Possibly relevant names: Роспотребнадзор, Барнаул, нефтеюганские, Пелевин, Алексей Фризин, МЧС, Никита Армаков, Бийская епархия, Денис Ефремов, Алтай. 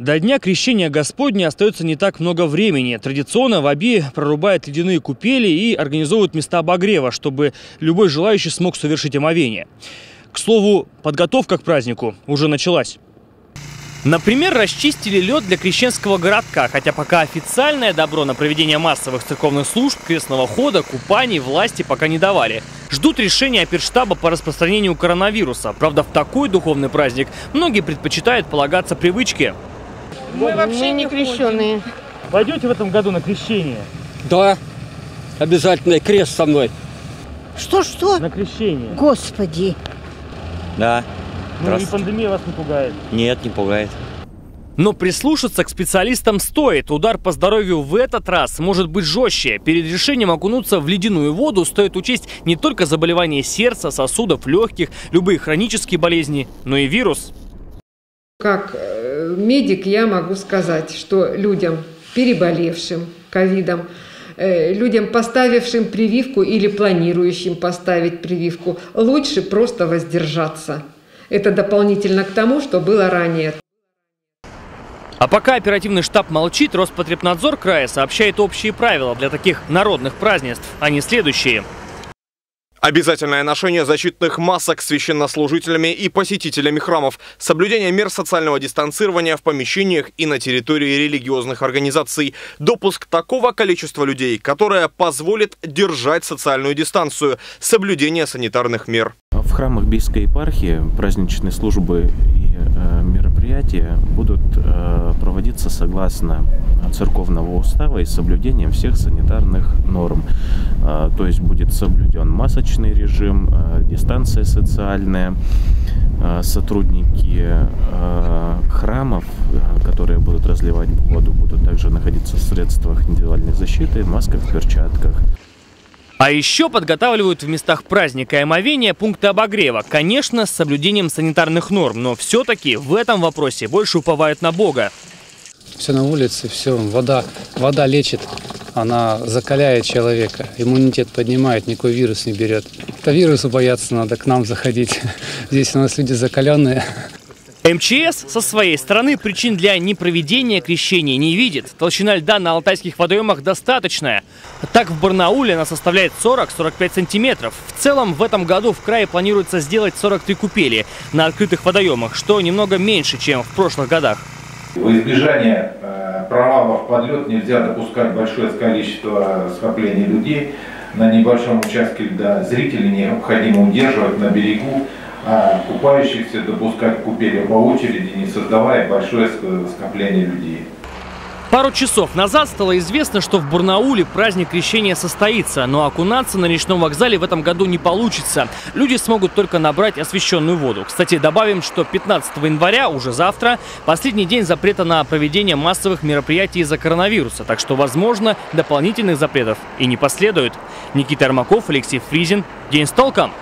До дня крещения Господня остается не так много времени. Традиционно в Аби прорубают ледяные купели и организовывают места обогрева, чтобы любой желающий смог совершить омовение. К слову, подготовка к празднику уже началась. Например, расчистили лед для крещенского городка, хотя пока официальное добро на проведение массовых церковных служб, крестного хода, купаний власти пока не давали. Ждут решения оперштаба по распространению коронавируса. Правда, в такой духовный праздник многие предпочитают полагаться привычке. Мы вообще не крещеные. Пойдете в этом году на крещение? Да, обязательно, крест со мной. Что-что? На крещение. Господи. Да. Ну и пандемия вас не пугает? Нет, не пугает. Но прислушаться к специалистам стоит. Удар по здоровью в этот раз может быть жестче. Перед решением окунуться в ледяную воду стоит учесть не только заболевания сердца, сосудов, легких, любые хронические болезни, но и вирус. Как медик я могу сказать, что людям, переболевшим ковидом, людям, поставившим прививку или планирующим поставить прививку, лучше просто воздержаться. Это дополнительно к тому, что было ранее. А пока оперативный штаб молчит, Роспотребнадзор края сообщает общие правила для таких народных празднеств. Они следующие. Обязательное ношение защитных масок священнослужителями и посетителями храмов, соблюдение мер социального дистанцирования в помещениях и на территории религиозных организаций, допуск такого количества людей, которое позволит держать социальную дистанцию, соблюдение санитарных мер. В храмах Бийской епархии праздничные службы и мероприятия будут проводиться согласно церковного устава и соблюдением всех санитарных норм. То есть будет соблюден масочный режим, дистанция социальная. Сотрудники храмов, которые будут разливать воду, будут также находиться в средствах индивидуальной защиты, масках, перчатках. А еще подготавливают в местах праздника и омовения пункты обогрева. Конечно, с соблюдением санитарных норм, но все-таки в этом вопросе больше уповают на Бога. Все на улице, все. Вода лечит, она закаляет человека, иммунитет поднимает, никакой вирус не берет. Это вирусу бояться надо, к нам заходить. Здесь у нас люди закаленные. МЧС со своей стороны причин для непроведения крещения не видит. Толщина льда на алтайских водоемах достаточная. Так, в Барнауле она составляет 40-45 сантиметров. В целом, в этом году в крае планируется сделать 43 купели на открытых водоемах, что немного меньше, чем в прошлых годах. Во избежание провалов под лед нельзя допускать большое количество скоплений людей на небольшом участке льда. Зрителей необходимо удерживать на берегу, а купающихся допускать купели по очереди, не создавая большое скопление людей. Пару часов назад стало известно, что в Барнауле праздник крещения состоится, но окунаться на речном вокзале в этом году не получится. Люди смогут только набрать освещенную воду. Кстати, добавим, что 15 января, уже завтра, последний день запрета на проведение массовых мероприятий из-за коронавируса. Так что, возможно, дополнительных запретов и не последует. Никита Армаков, Алексей Фризин. День с толком.